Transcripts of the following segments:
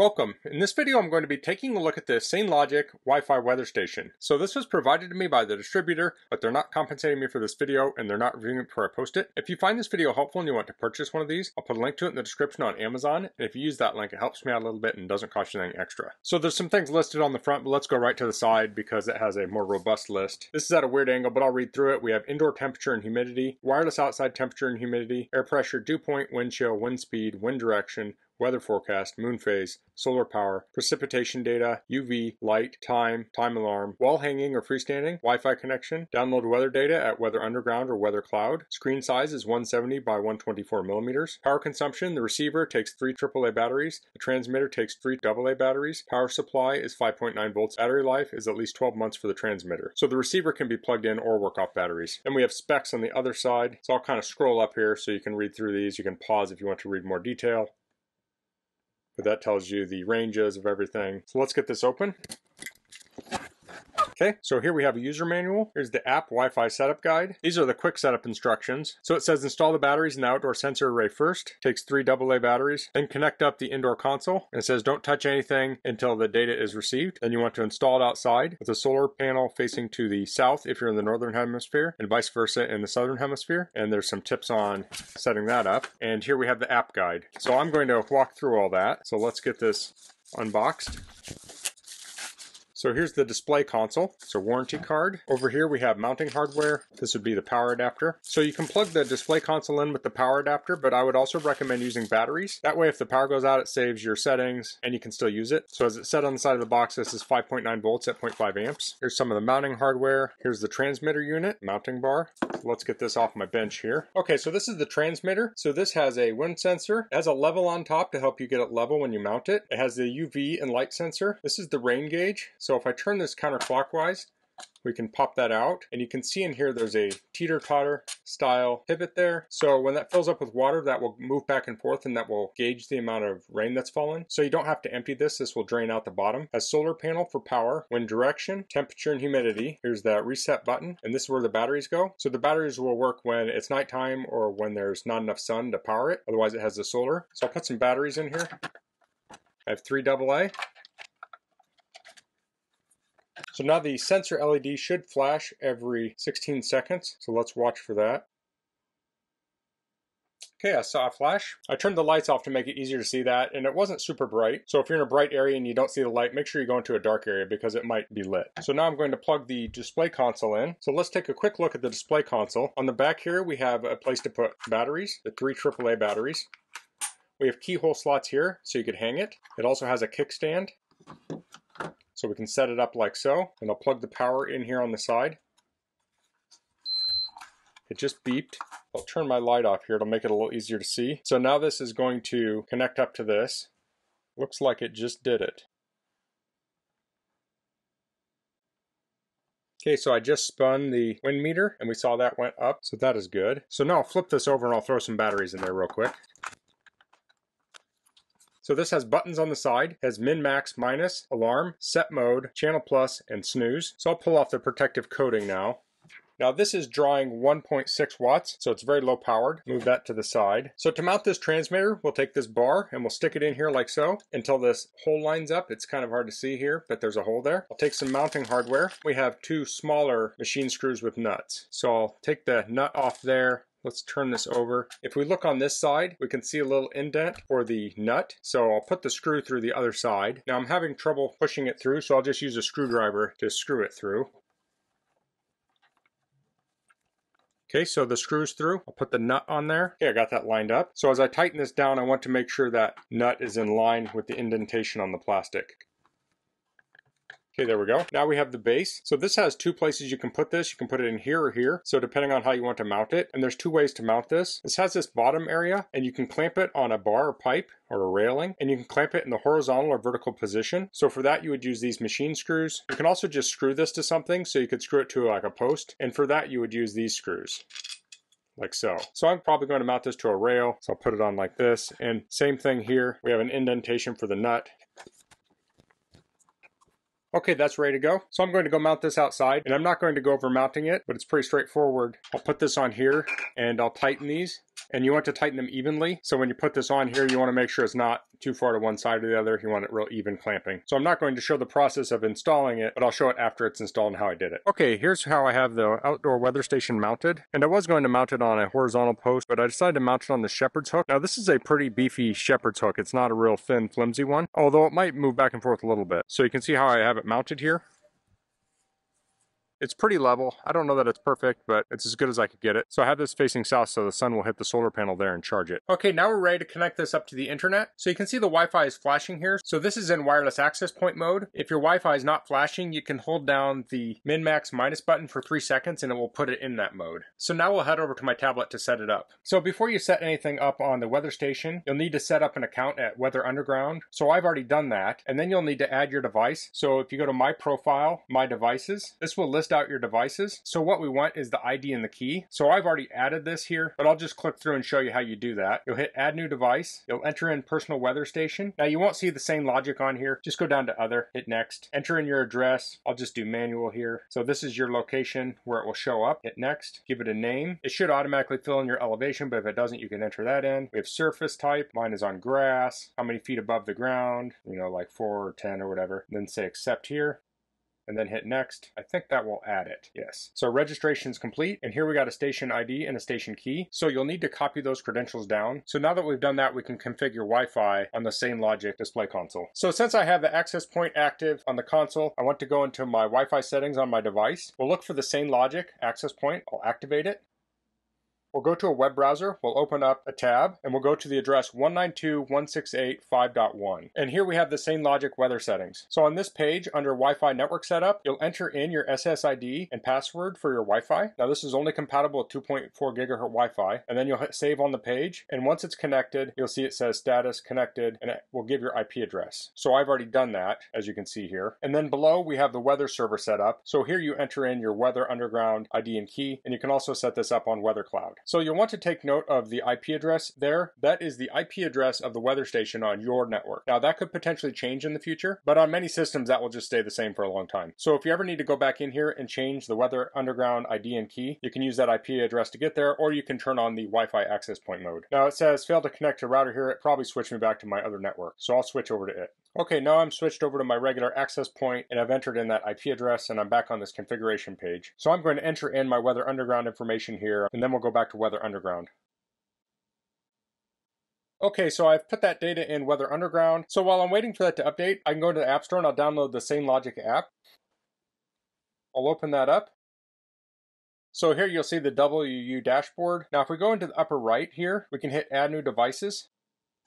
Welcome. In this video, I'm going to be taking a look at the Sainlogic Wi-Fi weather station. So this was provided to me by the distributor, but they're not compensating me for this video and they're not reviewing it before I post it. If you find this video helpful and you want to purchase one of these, I'll put a link to it in the description on Amazon. And if you use that link, it helps me out a little bit and doesn't cost you anything extra. So there's some things listed on the front, but let's go right to the side because it has a more robust list. This is at a weird angle, but I'll read through it. We have indoor temperature and humidity, wireless outside temperature and humidity, air pressure, dew point, wind chill, wind speed, wind direction, weather forecast, moon phase, solar power, precipitation data, UV, light, time, time alarm, wall hanging or freestanding, Wi-Fi connection, download weather data at Weather Underground or Weather Cloud, screen size is 170 by 124 millimeters, power consumption, the receiver takes 3 AAA batteries, the transmitter takes 3 AA batteries, power supply is 5.9 volts, battery life is at least 12 months for the transmitter. So the receiver can be plugged in or work off batteries. Then we have specs on the other side, so I'll kind of scroll up here so you can read through these, you can pause if you want to read more detail. But that tells you the ranges of everything. So let's get this open. Okay, so here we have a user manual. Here's the app Wi-Fi setup guide. These are the quick setup instructions. So it says install the batteries in the outdoor sensor array first. Takes 3 AA batteries. Then connect up the indoor console. And it says don't touch anything until the data is received. Then you want to install it outside with a solar panel facing to the south if you're in the northern hemisphere and vice versa in the southern hemisphere. And there's some tips on setting that up. And here we have the app guide. So I'm going to walk through all that. So let's get this unboxed. So here's the display console. It's a warranty card. Over here we have mounting hardware. This would be the power adapter. So you can plug the display console in with the power adapter, but I would also recommend using batteries. That way if the power goes out, it saves your settings and you can still use it. So as it said on the side of the box, this is 5.9 volts at 0.5 amps. Here's some of the mounting hardware. Here's the transmitter unit, mounting bar. Let's get this off my bench here. Okay, so this is the transmitter. So this has a wind sensor. It has a level on top to help you get it level when you mount it. It has the UV and light sensor. This is the rain gauge. So if I turn this counterclockwise, we can pop that out and you can see in here there's a teeter-totter style pivot there. So when that fills up with water, that will move back and forth and that will gauge the amount of rain that's fallen. So you don't have to empty this. This will drain out the bottom. A solar panel for power, wind direction, temperature and humidity. Here's that reset button and this is where the batteries go. So the batteries will work when it's nighttime or when there's not enough sun to power it. Otherwise it has the solar. So I'll put some batteries in here. I have 3 AA. So now the sensor LED should flash every 16 seconds, so let's watch for that. Okay, I saw a flash. I turned the lights off to make it easier to see that, and it wasn't super bright. So if you're in a bright area and you don't see the light, make sure you go into a dark area because it might be lit. So now I'm going to plug the display console in. So let's take a quick look at the display console. On the back here, we have a place to put batteries, the 3 AAA batteries. We have keyhole slots here, so you could hang it. It also has a kickstand. So we can set it up like so, and I'll plug the power in here on the side. It just beeped. I'll turn my light off here, it'll make it a little easier to see. So now this is going to connect up to this. Looks like it just did it. Okay, so I just spun the wind meter, and we saw that went up, so that is good. So now I'll flip this over and I'll throw some batteries in there real quick. So this has buttons on the side, has min, max, minus, alarm, set mode, channel plus, and snooze. So I'll pull off the protective coating now. Now this is drawing 1.6 watts, so it's very low powered. Move that to the side. So to mount this transmitter, we'll take this bar and we'll stick it in here like so until this hole lines up. It's kind of hard to see here, but there's a hole there. I'll take some mounting hardware. We have 2 smaller machine screws with nuts. So I'll take the nut off there. Let's turn this over. If we look on this side, we can see a little indent for the nut. So I'll put the screw through the other side. Now I'm having trouble pushing it through, so I'll just use a screwdriver to screw it through. Okay, so the screw's through. I'll put the nut on there. Okay, I got that lined up. So as I tighten this down, I want to make sure that nut is in line with the indentation on the plastic. Okay, there we go. Now we have the base. So this has 2 places you can put this. You can put it in here or here. So depending on how you want to mount it. And there's 2 ways to mount this. This has this bottom area and you can clamp it on a bar or pipe or a railing. And you can clamp it in the horizontal or vertical position. So for that you would use these machine screws. You can also just screw this to something. So you could screw it to like a post. And for that you would use these screws. Like so. So I'm probably going to mount this to a rail. So I'll put it on like this. And same thing here. We have an indentation for the nut. Okay, that's ready to go. So I'm going to go mount this outside and I'm not going to go over mounting it, but it's pretty straightforward. I'll put this on here and I'll tighten these and you want to tighten them evenly. So when you put this on here, you want to make sure it's not too far to one side or the other. You want it real even clamping. So I'm not going to show the process of installing it, but I'll show it after it's installed and how I did it. Okay, here's how I have the outdoor weather station mounted. And I was going to mount it on a horizontal post, but I decided to mount it on the shepherd's hook. Now this is a pretty beefy shepherd's hook. It's not a real thin, flimsy one, although it might move back and forth a little bit. So you can see how I have it mounted here. It's pretty level. I don't know that it's perfect, but it's as good as I could get it. So I have this facing south so the sun will hit the solar panel there and charge it. Okay, now we're ready to connect this up to the internet. So you can see the Wi-Fi is flashing here. So this is in wireless access point mode. If your Wi-Fi is not flashing, you can hold down the min, max, minus button for 3 seconds and it will put it in that mode. So now we'll head over to my tablet to set it up. So before you set anything up on the weather station, you'll need to set up an account at Weather Underground. So I've already done that. And then you'll need to add your device. So if you go to My Profile, My Devices, this will list out your devices. So what we want is the ID and the key. So I've already added this here, but I'll just click through and show you how you do that. You'll hit add new device. You'll enter in personal weather station. Now you won't see the same logic on here. Just go down to other, hit next, enter in your address. I'll just do manual here. So this is your location where it will show up. Hit next, give it a name. It should automatically fill in your elevation, but if it doesn't, you can enter that in. We have surface type. Mine is on grass. How many feet above the ground? You know, like 4 or 10 or whatever. And then say accept here. And then hit next. I think that will add it. Yes. So registration's complete. And here we got a station ID and a station key. So you'll need to copy those credentials down. So now that we've done that, we can configure Wi-Fi on the Sainlogic display console. So since I have the access point active on the console, I want to go into my Wi-Fi settings on my device. We'll look for the Sainlogic access point. I'll activate it. We'll go to a web browser, we'll open up a tab, and we'll go to the address 192.168.5.1. And here we have the Sainlogic weather settings. So on this page, under Wi-Fi network setup, you'll enter in your SSID and password for your Wi-Fi. Now this is only compatible with 2.4 gigahertz Wi-Fi, and then you'll hit save on the page. And once it's connected, you'll see it says status connected, and it will give your IP address. So I've already done that, as you can see here. And then below, we have the weather server setup. So here you enter in your Weather Underground ID and key, and you can also set this up on Weather Cloud. So you'll want to take note of the IP address there. That is the IP address of the weather station on your network. Now that could potentially change in the future, but on many systems that will just stay the same for a long time. So if you ever need to go back in here and change the Weather Underground ID and key, you can use that IP address to get there, or you can turn on the Wi-Fi access point mode. Now it says failed to connect to router here. It probably switched me back to my other network. So I'll switch over to it. Okay, now I'm switched over to my regular access point and I've entered in that IP address and I'm back on this configuration page. So I'm going to enter in my Weather Underground information here and then we'll go back to Weather Underground. Okay, so I've put that data in Weather Underground. So while I'm waiting for that to update, I can go to the App Store and I'll download the Sainlogic app. I'll open that up. So here you'll see the WU dashboard. Now if we go into the upper right here, we can hit Add New Devices.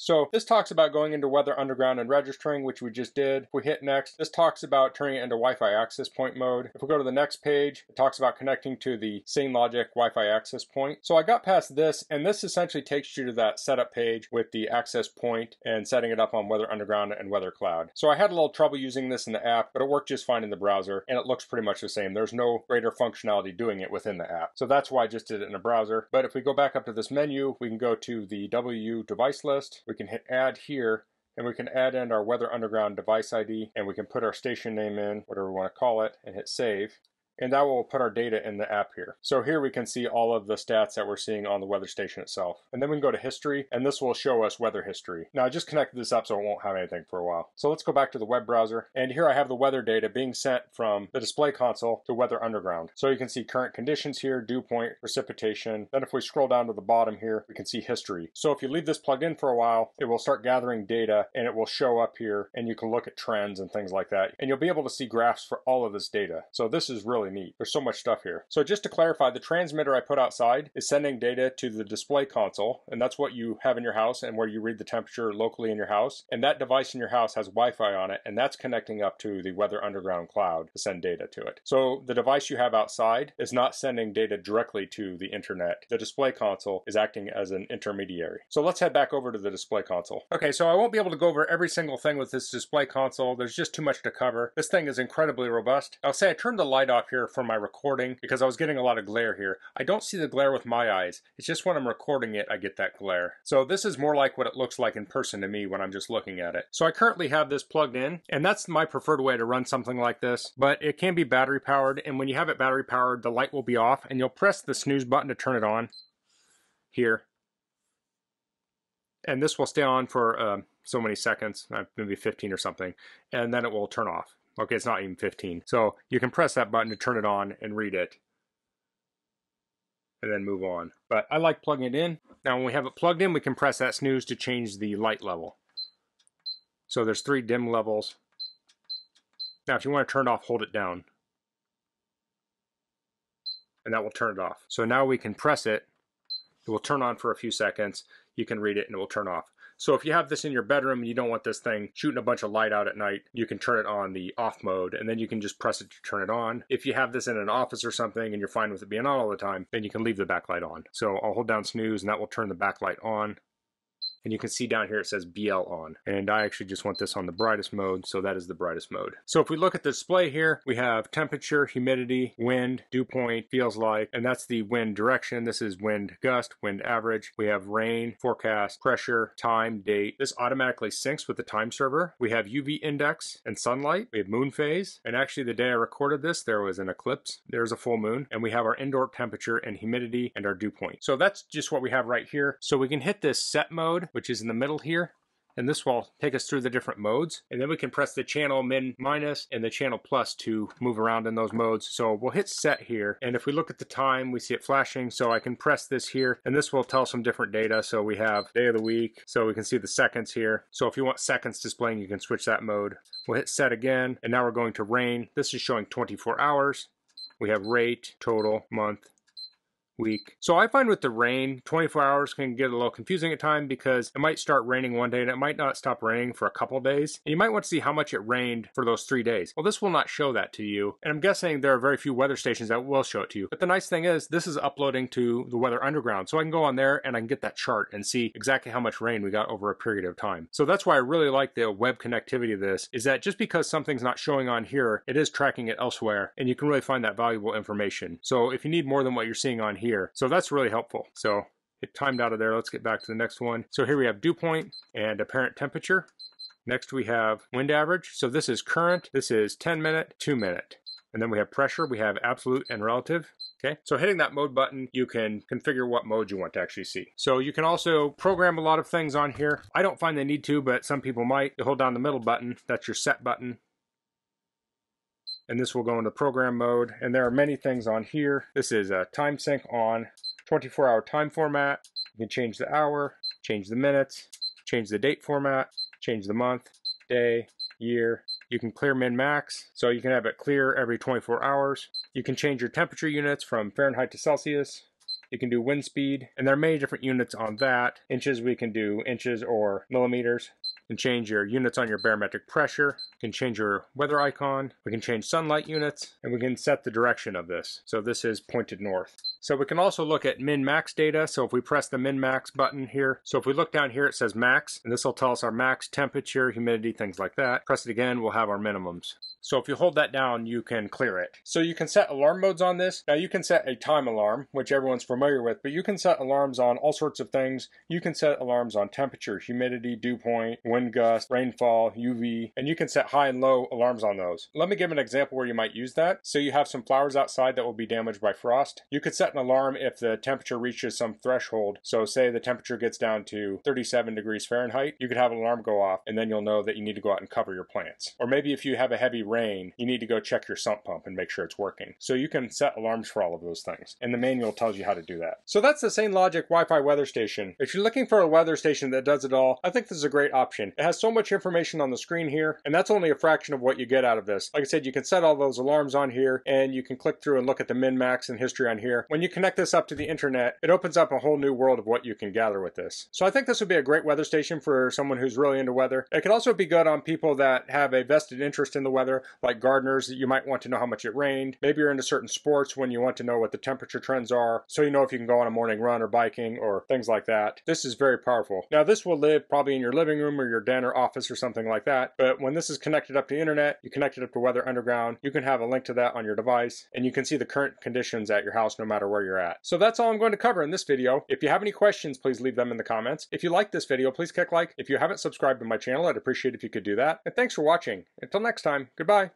So this talks about going into Weather Underground and registering, which we just did. If we hit next, this talks about turning it into Wi-Fi access point mode. If we go to the next page, it talks about connecting to the Sainlogic Wi-Fi access point. So I got past this, and this essentially takes you to that setup page with the access point and setting it up on Weather Underground and Weather Cloud. So I had a little trouble using this in the app, but it worked just fine in the browser, and it looks pretty much the same. There's no greater functionality doing it within the app. So that's why I just did it in a browser. But if we go back up to this menu, we can go to the WU device list. We can hit add here and we can add in our Weather Underground device ID and we can put our station name in, whatever we want to call it, and hit save. And that will put our data in the app here. So here we can see all of the stats that we're seeing on the weather station itself. And then we can go to history, and this will show us weather history. Now I just connected this up so it won't have anything for a while. So let's go back to the web browser. And here I have the weather data being sent from the display console to Weather Underground. So you can see current conditions here, dew point, precipitation. Then if we scroll down to the bottom here, we can see history. So if you leave this plugged in for a while, it will start gathering data and it will show up here and you can look at trends and things like that. And you'll be able to see graphs for all of this data. So this is really neat. There's so much stuff here. So just to clarify, the transmitter I put outside is sending data to the display console, and that's what you have in your house and where you read the temperature locally in your house. And that device in your house has Wi-Fi on it, and that's connecting up to the Weather Underground cloud to send data to it. So the device you have outside is not sending data directly to the internet. The display console is acting as an intermediary. So let's head back over to the display console. Okay, so I won't be able to go over every single thing with this display console. There's just too much to cover. This thing is incredibly robust. I'll say I turned the light off here for my recording because I was getting a lot of glare here. I don't see the glare with my eyes. It's just when I'm recording it, I get that glare. So this is more like what it looks like in person to me when I'm just looking at it. So I currently have this plugged in, and that's my preferred way to run something like this, but it can be battery powered. And when you have it battery powered, the light will be off and you'll press the snooze button to turn it on here. and this will stay on for so many seconds, maybe 15 or something, and then it will turn off. Okay, it's not even 15. So you can press that button to turn it on and read it, and then move on. But I like plugging it in. Now when we have it plugged in, we can press that snooze to change the light level. So there's 3 dim levels. Now if you want to turn it off, hold it down, and that will turn it off. So now we can press it. It will turn on for a few seconds. You can read it and it will turn off. So if you have this in your bedroom and you don't want this thing shooting a bunch of light out at night, you can turn it on the off mode, and then you can just press it to turn it on. If you have this in an office or something and you're fine with it being on all the time, then you can leave the backlight on. So I'll hold down snooze and that will turn the backlight on. And you can see down here it says BL on. And I actually just want this on the brightest mode, so that is the brightest mode. So if we look at the display here, we have temperature, humidity, wind, dew point, feels like, and that's the wind direction. This is wind gust, wind average. We have rain, forecast, pressure, time, date. This automatically syncs with the time server. We have UV index and sunlight. We have moon phase. And actually the day I recorded this, there was an eclipse. There's a full moon. And we have our indoor temperature and humidity and our dew point. So that's just what we have right here. So we can hit this set mode, which is in the middle here, and this will take us through the different modes, and then we can press the channel min minus and the channel plus to move around in those modes. So we'll hit set here, and if we look at the time, we see it flashing, so I can press this here, and this will tell some different data. So we have day of the week, so we can see the seconds here. So if you want seconds displaying, you can switch that mode. We'll hit set again, and now we're going to rain. This is showing 24 hours. We have rate, total, month, week. So I find with the rain, 24 hours can get a little confusing at times, because it might start raining one day and it might not stop raining for a couple days. And you might want to see how much it rained for those 3 days. Well, this will not show that to you. And I'm guessing there are very few weather stations that will show it to you. But the nice thing is this is uploading to the Weather Underground. So I can go on there and I can get that chart and see exactly how much rain we got over a period of time. So that's why I really like the web connectivity of this, is that just because something's not showing on here, it is tracking it elsewhere, and you can really find that valuable information. So if you need more than what you're seeing on here, so that's really helpful. So it timed out of there. Let's get back to the next one. So here we have dew point and apparent temperature. Next we have wind average. So this is current. This is 10 minute, 2 minute. And then we have pressure. We have absolute and relative. Okay, so hitting that mode button, you can configure what mode you want to actually see. So you can also program a lot of things on here. I don't find they need to, but some people might. You hold down the middle button. That's your set button. And this will go into program mode, and there are many things on here. This is a time sync on 24-hour time format. You can change the hour, change the minutes, change the date format, change the month, day, year. You can clear min max, so you can have it clear every 24 hours. You can change your temperature units from Fahrenheit to Celsius. You can do wind speed, and there are many different units on that. Inches, we can do inches or millimeters. You can change your units on your barometric pressure. You can change your weather icon. We can change sunlight units, and we can set the direction of this. So this is pointed north. So we can also look at min-max data. So if we press the min-max button here, so if we look down here, it says max, and this will tell us our max temperature, humidity, things like that. Press it again, we'll have our minimums. So if you hold that down, you can clear it. So you can set alarm modes on this. Now you can set a time alarm, which everyone's familiar with, but you can set alarms on all sorts of things. You can set alarms on temperature, humidity, dew point, wind gust, rainfall, UV, and you can set high and low alarms on those. Let me give an example where you might use that. So you have some flowers outside that will be damaged by frost. You could set an alarm if the temperature reaches some threshold. So say the temperature gets down to 37 degrees Fahrenheit, you could have an alarm go off, and then you'll know that you need to go out and cover your plants. Or maybe if you have a heavy rain, you need to go check your sump pump and make sure it's working. So you can set alarms for all of those things, and the manual tells you how to do that. So that's the Sainlogic Wi-Fi weather station. If you're looking for a weather station that does it all, I think this is a great option. It has so much information on the screen here, and that's only a fraction of what you get out of this. Like I said, you can set all those alarms on here, and you can click through and look at the min, max, and history on here. When you connect this up to the internet, it opens up a whole new world of what you can gather with this. So I think this would be a great weather station for someone who's really into weather. It could also be good on people that have a vested interest in the weather, like gardeners, that you might want to know how much it rained. Maybe you're into certain sports when you want to know what the temperature trends are, so you know if you can go on a morning run or biking or things like that. This is very powerful. Now this will live probably in your living room or your den or office or something like that, but when this is connected up to the internet, you connect it up to Weather Underground, you can have a link to that on your device, and you can see the current conditions at your house no matter where you're at. So that's all I'm going to cover in this video. If you have any questions, please leave them in the comments. If you like this video, please click like. If you haven't subscribed to my channel, I'd appreciate if you could do that. And thanks for watching. Until next time, goodbye.